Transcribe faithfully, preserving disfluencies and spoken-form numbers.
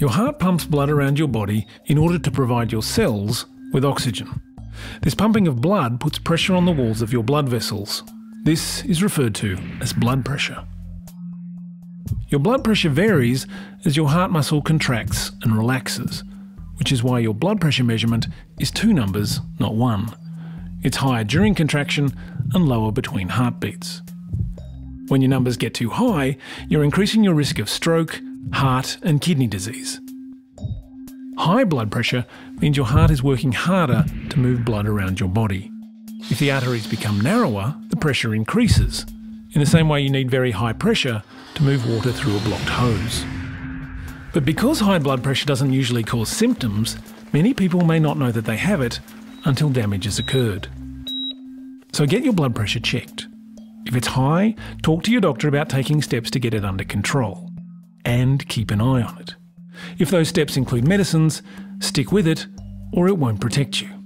Your heart pumps blood around your body in order to provide your cells with oxygen. This pumping of blood puts pressure on the walls of your blood vessels. This is referred to as blood pressure. Your blood pressure varies as your heart muscle contracts and relaxes, which is why your blood pressure measurement is two numbers, not one. It's higher during contraction and lower between heartbeats. When your numbers get too high, you're increasing your risk of stroke, heart and kidney disease. High blood pressure means your heart is working harder to move blood around your body. If the arteries become narrower, the pressure increases, in the same way you need very high pressure to move water through a blocked hose. But because high blood pressure doesn't usually cause symptoms, many people may not know that they have it until damage has occurred. So get your blood pressure checked. If it's high, talk to your doctor about taking steps to get it under control, and keep an eye on it. If those steps include medicines, stick with it, or it won't protect you.